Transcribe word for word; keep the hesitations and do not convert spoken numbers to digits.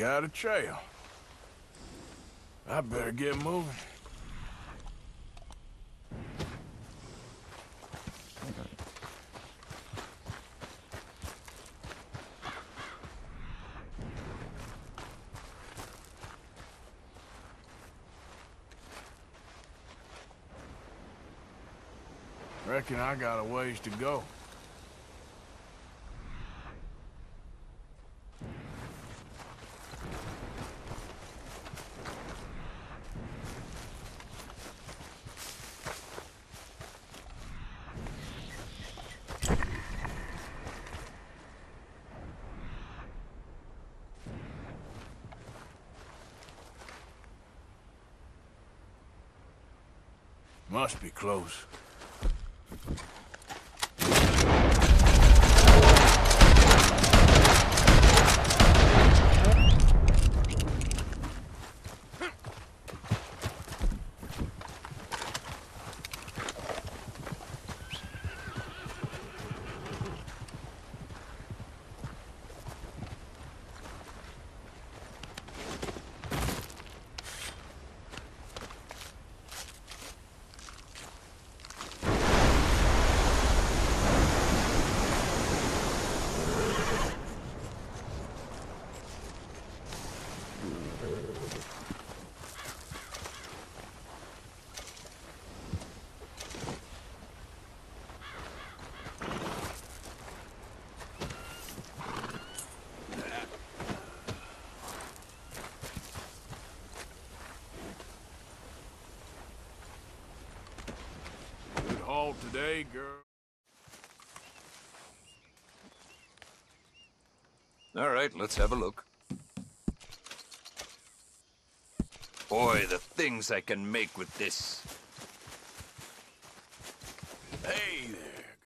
got a trail. I better get moving. Reckon I got a ways to go. Must be close. Today, girl. All right, let's have a look. Boy, the things I can make with this.